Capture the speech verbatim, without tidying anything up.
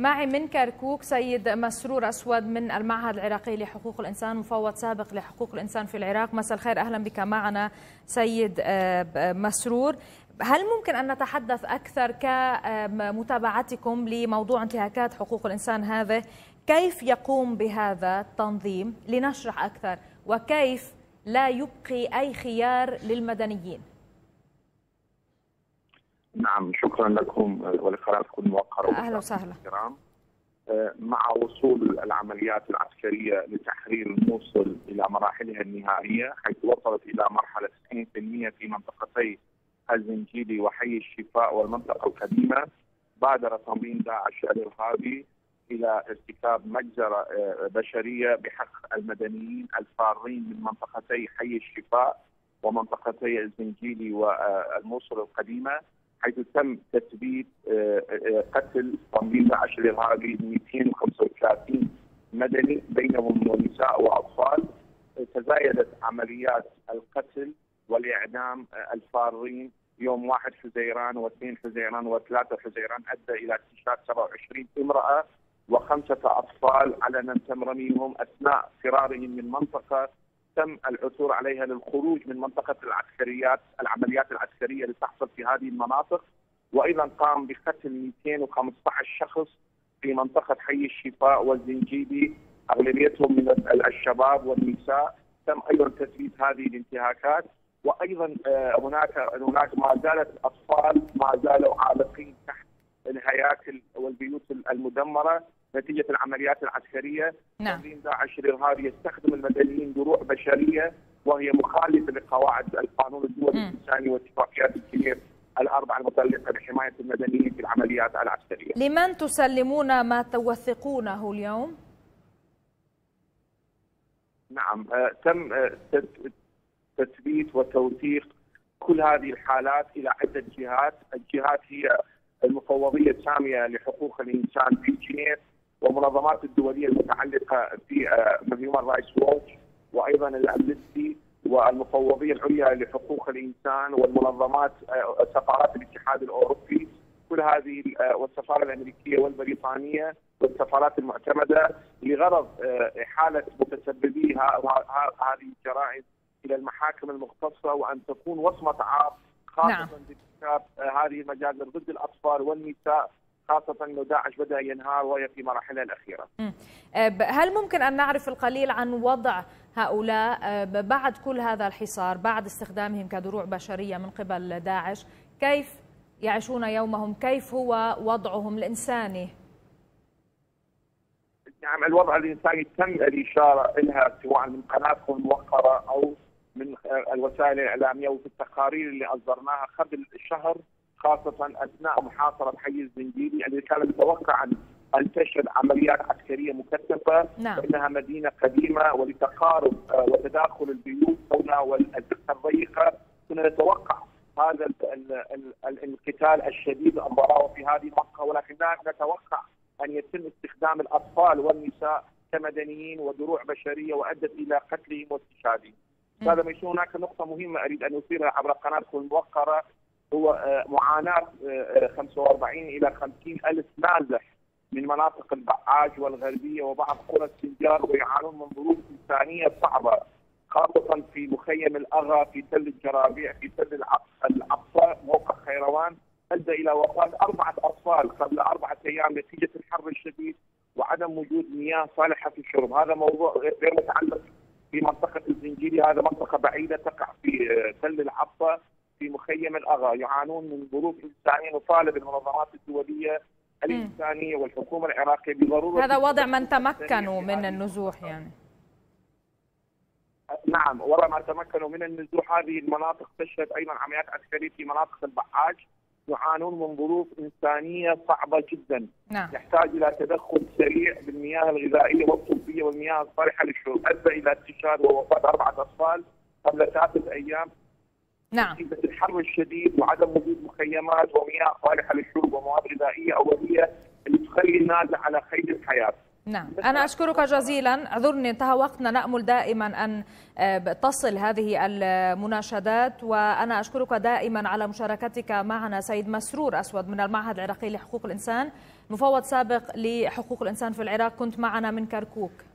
معي من كركوك سيد مسرور أسود من المعهد العراقي لحقوق الإنسان، مفوض سابق لحقوق الإنسان في العراق. مساء الخير، أهلا بك معنا سيد مسرور. هل ممكن أن نتحدث أكثر كمتابعتكم لموضوع انتهاكات حقوق الإنسان هذا؟ كيف يقوم بهذا التنظيم لنشرح أكثر، وكيف لا يبقي أي خيار للمدنيين؟ نعم، شكرا لكم ولقناتكم الموقرة. أهلا وسهلا. مع وصول العمليات العسكرية لتحرير الموصل إلى مراحلها النهائية، حيث وصلت إلى مرحلة تسعين بالمئة في منطقتي الزنجيلي وحي الشفاء والمنطقة القديمة، بادر تنظيم داعش الإرهابي إلى ارتكاب مجزرة بشرية بحق المدنيين الفارين من منطقتي حي الشفاء ومنطقتي الزنجيلي والموصل القديمة، حيث تم تثبيت قتل تنظيم داعش الإرهابي مئتين وخمسة وثلاثين مدني بينهم نساء وأطفال. تزايدت عمليات القتل والإعدام الفارين يوم واحد حزيران واثنين حزيران وثلاثة حزيران، أدى إلى استشهاد سبعة وعشرين امرأة وخمسة أطفال علنا تم رميهم أثناء فرارهم من منطقة تم العثور عليها للخروج من منطقة العسكريات العمليات العسكرية لتحصل في هذه المناطق. وأيضا قام بقتل مئتين وخمسة عشر شخص في منطقة حي الشفاء والزنجيلي، أغلبيتهم من الشباب والنساء. تم أيضا تثبيت هذه الانتهاكات، وأيضا هناك هناك ما زالت أطفال ما زالوا عالقين تحت الهياكل والبيوت المدمرة نتيجة العمليات العسكرية. نعم. تنظيم داعش الإرهابي يستخدم المدنيين دروع بشرية وهي مخالفة لقواعد القانون الدولي الإنساني واتفاقيات الكييف الأربعة المتعلقة بحماية المدنيين في العمليات العسكرية. لمن تسلمون ما توثقونه اليوم؟ نعم، تم تثبيت وتوثيق كل هذه الحالات إلى عدة جهات. الجهات هي المفوضية السامية لحقوق الإنسان في جنيف، ومنظمات الدولية المتعلقة في هيومن رايتس ووتش، وأيضا الأمنستي والمفوضية العليا لحقوق الإنسان والمنظمات سفارات الاتحاد الأوروبي، كل هذه والسفارة الأمريكية والبريطانية والسفارات المعتمدة، لغرض إحالة متسببي هذه الجرائم إلى المحاكم المختصة، وأن تكون وصمة عار خاصة بارتكاب هذه المجازر ضد الأطفال والنساء، خاصة أن داعش بدأ ينهار وهي في مراحلها الأخيرة. هل ممكن أن نعرف القليل عن وضع هؤلاء بعد كل هذا الحصار، بعد استخدامهم كدروع بشرية من قبل داعش؟ كيف يعيشون يومهم؟ كيف هو وضعهم الإنساني؟ نعم، الوضع الإنساني تم الإشارة إلها سواء من قناتكم الموقرة أو من الوسائل الإعلامية وفي التقارير اللي أصدرناها قبل شهر، خاصة أثناء محاصرة حي الزنجيلي التي كان متوقع أن تشهد عمليات عسكرية مكثفة. نعم. فإنها مدينة قديمة، ولتقارب وتداخل البيوت كونها والأزقة الضيقة كنا نتوقع هذا القتال الشديد المباراة في هذه المنطقة، ولكننا نتوقع أن يتم استخدام الأطفال والنساء كمدنيين ودروع بشرية، وأدت إلى قتلهم واستشهادهم. هذا ما يشير. هناك نقطة مهمة أريد أن أثيرها عبر قناتكم الموقرة، هو معاناة خمسة وأربعين إلى خمسين ألف نازح من مناطق البعاج والغربية وبعض قرى السنجار، ويعانون من ظروف إنسانية صعبة، خاصة في مخيم الأغا، في تل الجرابيع، في تل العطفة، موقع خيروان، أدى إلى وفاة أربعة أطفال قبل أربعة أيام نتيجة الحر الشديد وعدم وجود مياه صالحة في الشرب. هذا موضوع غير متعلق في منطقة الزنجيلي، هذا منطقة بعيدة تقع في تل العطفة في مخيم الأغا. يعانون من ظروف إنسانية، وطالب المنظمات الدولية الإنسانية والحكومة العراقية بضرورة هذا وضع من تمكنوا من النزوح. يعني نعم، وراء ما تمكنوا من النزوح هذه المناطق تشهد أيضا عمليات عسكرية في مناطق البعاج. يعانون من ظروف إنسانية صعبة جدا. نعم. يحتاج إلى تدخل سريع بالمياه الغذائية والطبية والمياه الصالحة للشرب، أدى إلى استشهاد ووفاة أربعة أطفال قبل ثلاثة أيام. نعم. نتيجة الحر الشديد وعدم وجود مخيمات ومياه صالحة للشرب ومواد غذائية أولية اللي تخلي النازح على قيد الحياة. نعم، أنا أشكرك جزيلا. أعذرني، انتهى وقتنا. نأمل دائما أن تصل هذه المناشدات، وأنا أشكرك دائما على مشاركتك معنا سيد مسرور أسود من المعهد العراقي لحقوق الإنسان. مفوض سابق لحقوق الإنسان في العراق، كنت معنا من كركوك.